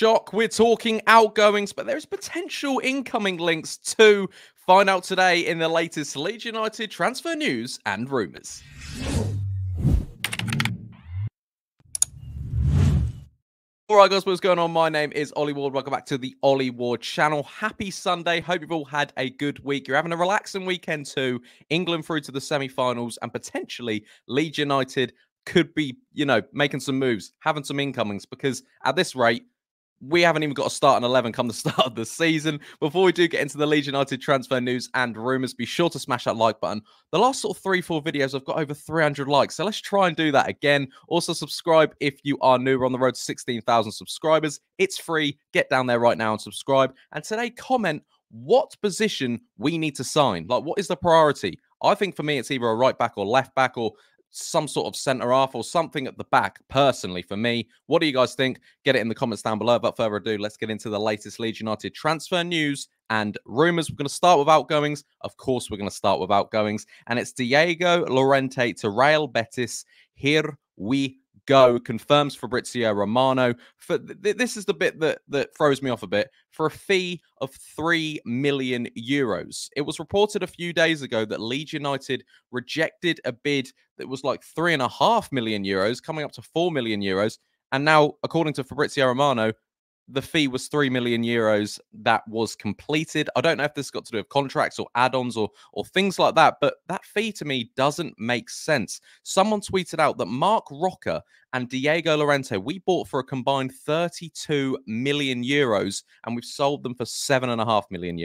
shock. We're talking outgoings, but there's potential incoming links too. Find out today in the latest Leeds United transfer news and rumours. Alright guys, what's going on? My name is Ollie Ward. Welcome back to the Ollie Ward channel. Happy Sunday. Hope you've all had a good week. You're having a relaxing weekend too. England through to the semi-finals and potentially Leeds United could be, you know, making some moves, having some incomings, because at this rate, we haven't even got a starting 11 come the start of the season. Before we do get into the Leeds United transfer news and rumours, be sure to smash that like button. The last sort of 3-4 videos, I've got over 300 likes, so let's try and do that again. Also, subscribe if you are new. We're on the road to 16,000 subscribers. It's free. Get down there right now and subscribe. And today, comment what position we need to sign. Like, what is the priority? I think for me, it's either a right back or left back or some sort of centre-half or something at the back, personally, for me. What do you guys think? Get it in the comments down below. Without further ado, let's get into the latest Leeds United transfer news and rumours. We're going to start with outgoings. Of course, we're going to start with outgoings. And it's Diego Llorente to Real Betis. Here we go. Confirms Fabrizio Romano. For this is the bit that throws me off a bit. For a fee of €3 million. It was reported a few days ago that Leeds United rejected a bid that was like €3.5 million, coming up to €4 million. And now, according to Fabrizio Romano, the fee was €3 million that was completed. I don't know if this got to do with contracts or add-ons or things like that, but that fee to me doesn't make sense. Someone tweeted out that Mark Rocker and Diego Llorente, we bought for a combined €32 million, and we've sold them for €7.5 million.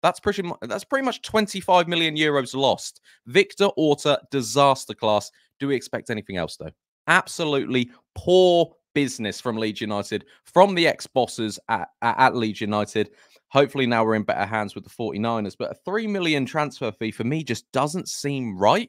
That's pretty much €25 million lost. Victor Orta, disaster class. Do we expect anything else though? Absolutely poor business from Leeds United, from the ex-bosses at Leeds United. Hopefully now we're in better hands with the 49ers, but a €3 million transfer fee for me just doesn't seem right,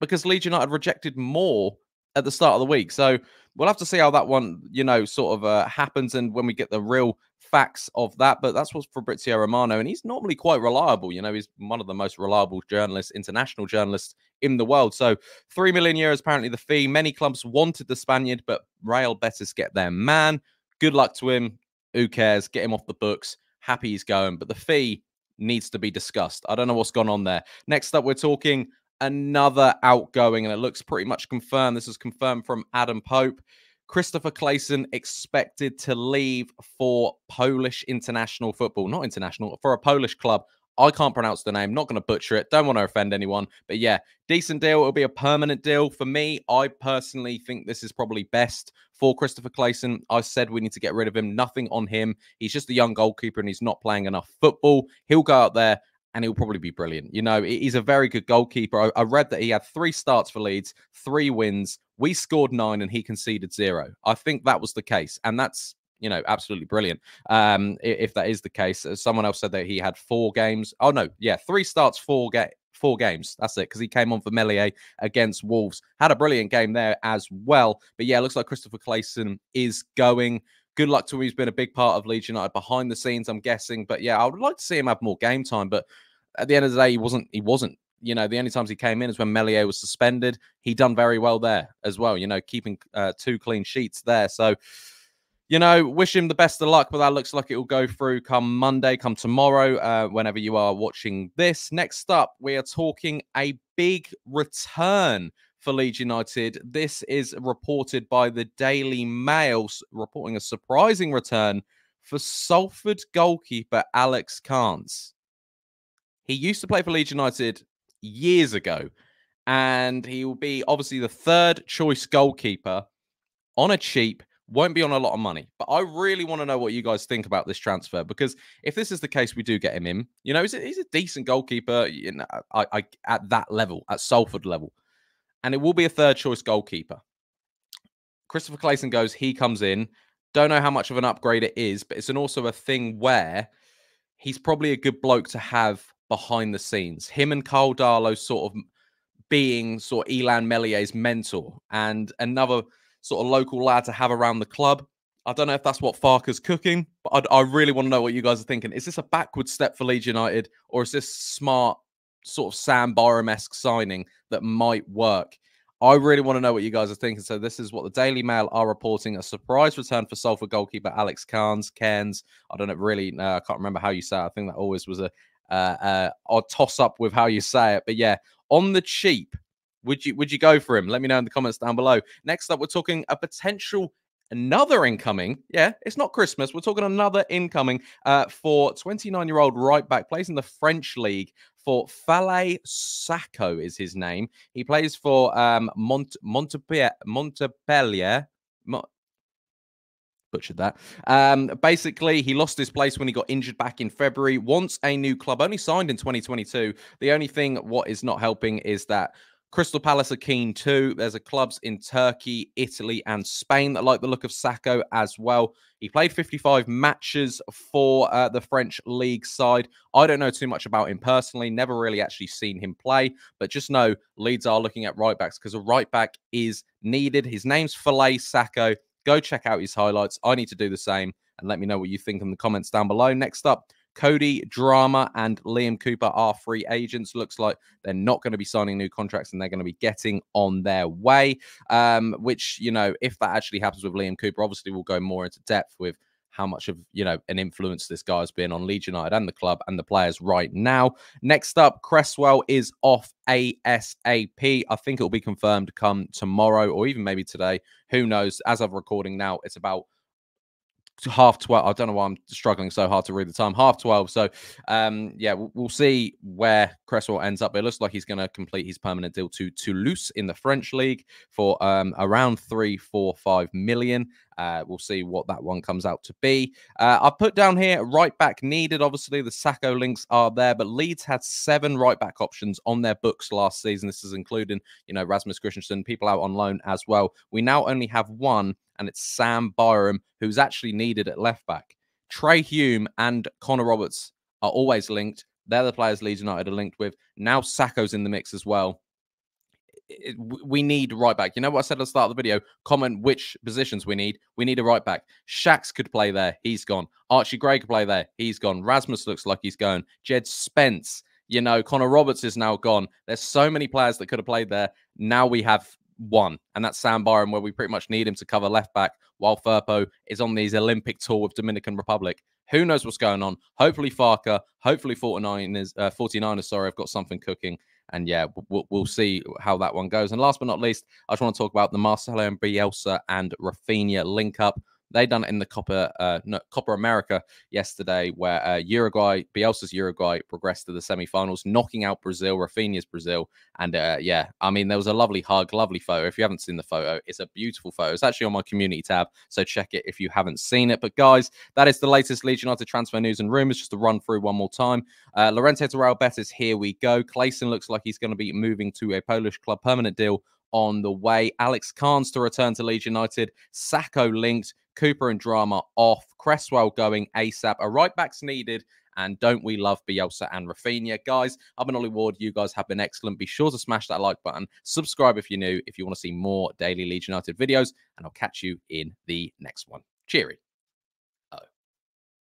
because Leeds United rejected more at the start of the week. So we'll have to see how that one, you know, sort of happens, and when we get the real facts of that. But that's what's Fabrizio Romano, and he's normally quite reliable. You know, he's one of the most reliable journalists, international journalists in the world. So €3 million apparently the fee. Many clubs wanted the Spaniard, but Real Betis get their man. Good luck to him. Who cares? Get him off the books. Happy he's going, but the fee needs to be discussed. I don't know what's gone on there. Next up, we're talking another outgoing, and it looks pretty much confirmed. This is confirmed from Adam Pope. Kristoffer Klaesson expected to leave for Polish international football. Not international, for a Polish club. I can't pronounce the name. Not going to butcher it. Don't want to offend anyone. But yeah, decent deal. It'll be a permanent deal. For me, I personally think this is probably best for Kristoffer Klaesson. I said we need to get rid of him. Nothing on him. He's just a young goalkeeper, and he's not playing enough football. He'll go out there and he'll probably be brilliant. You know, he's a very good goalkeeper. I read that he had 3 starts for Leeds, 3 wins. We scored 9 and he conceded 0. I think that was the case. And that's, you know, absolutely brilliant. If that is the case. Someone else said that he had 4 games. Oh, no. Yeah, 3 starts, 4 games. That's it. Because he came on for Meslier against Wolves. Had a brilliant game there as well. But yeah, it looks like Kristoffer Klaesson is going. Good luck to him. He's been a big part of Leeds United behind the scenes, I'm guessing. But yeah, I would like to see him have more game time. But at the end of the day, he wasn't. You know, the only times he came in is when Meslier was suspended. He done very well there as well, you know, keeping 2 clean sheets there. So, you know, wish him the best of luck. But that looks like it will go through come Monday, come tomorrow, whenever you are watching this. Next up, we are talking a big return for Leeds United. This is reported by the Daily Mail, reporting a surprising return for Salford goalkeeper Alex Cairns. He used to play for Leeds United years ago, and he will be obviously the 3rd choice goalkeeper on a cheap. Won't be on a lot of money, but I really want to know what you guys think about this transfer, because if this is the case, we do get him in. You know, he's a decent goalkeeper, you know, I at that level, at Salford level. And it will be a 3rd choice goalkeeper. Kristoffer Klaesson goes, he comes in. Don't know how much of an upgrade it is, but it's also a thing where he's probably a good bloke to have behind the scenes. Him and Carl Darlow sort of being sort of Elan Melier's mentor and another sort of local lad to have around the club. I don't know if that's what Farke's cooking, but I really want to know what you guys are thinking. Is this a backward step for Leeds United, or is this smart, sort of Sam Byram-esque signing that might work? I really want to know what you guys are thinking. So this is what the Daily Mail are reporting. A surprise return for Salford goalkeeper Alex Cairns. I don't know, really, I can't remember how you say it. I think that always was a toss-up with how you say it. But yeah, on the cheap, would you go for him? Let me know in the comments down below. Next up, we're talking a potential... another incoming, yeah, it's not Christmas. We're talking another incoming for 29-year-old right back, plays in the French league for Falaye Sacko is his name. He plays for Montpellier. Butchered that. Basically, he lost his place when he got injured back in February. Wants a new club. Only signed in 2022. The only thing what is not helping is that Crystal Palace are keen too. There's clubs in Turkey, Italy and Spain that like the look of Sacko as well. He played 55 matches for the French league side. I don't know too much about him personally. Never really actually seen him play. But just know Leeds are looking at right backs because a right back is needed. His name's Falaye Sacko. Go check out his highlights. I need to do the same. And let me know what you think in the comments down below. Next up, Cody Drama and Liam Cooper are free agents. Looks like they're not going to be signing new contracts and they're going to be getting on their way, which, you know, if that actually happens with Liam Cooper, obviously we'll go more into depth with how much of, you know, an influence this guy has been on Leeds United and the club and the players right now. Next up, Cresswell is off ASAP. I think it'll be confirmed come tomorrow or even maybe today. Who knows? As I'm recording now, it's about half 12. I don't know why I'm struggling so hard to read the time. Half 12. So yeah, we'll see where Cresswell ends up. It looks like he's going to complete his permanent deal to Toulouse in the French league for around 3-4-5 million. We'll see what that one comes out to be. I've put down here right back needed. Obviously the Sacko links are there, but Leeds had 7 right back options on their books last season. This is including, you know, Rasmus Christensen, people out on loan as well. We now only have one, and it's Sam Byram, who's actually needed at left back. Trey Hulme and Connor Roberts are always linked. They're the players Leeds United are linked with. Now Sacco's in the mix as well. We need right back. You know what I said at the start of the video? Comment which positions we need. We need a right back. Shax could play there. He's gone. Archie Gray could play there. He's gone. Rasmus looks like he's going. Jed Spence. You know, Connor Roberts is now gone. There's so many players that could have played there. Now we have one, and that's Sam Byram, where we pretty much need him to cover left back while Firpo is on these Olympic tour with Dominican Republic. Who knows what's going on? Hopefully Farke, hopefully 49ers, sorry, I've got something cooking. And yeah, we'll see how that one goes. And last but not least, I just want to talk about the Marcelo Bielsa and Rafinha link up. They done it in the Copa America yesterday, where Uruguay, Bielsa's Uruguay, progressed to the semi-finals, knocking out Brazil, Rafinha's Brazil. And yeah, I mean, there was a lovely hug, lovely photo. If you haven't seen the photo, it's a beautiful photo. It's actually on my community tab, so check it if you haven't seen it. But guys, that is the latest Leeds United transfer news and rumours, just to run through one more time. Llorente to Real Betis, here we go. Klaesson looks like he's going to be moving to a Polish club, permanent deal on the way. Alex Cairns to return to Leeds United. Sacko linked. Cooper and Drama off. Cresswell going ASAP. A right back's needed. And don't we love Bielsa and Rafinha? Guys, I've been Ollie Ward. You guys have been excellent. Be sure to smash that like button. Subscribe if you're new, if you want to see more daily Leeds United videos. And I'll catch you in the next one. Cheery.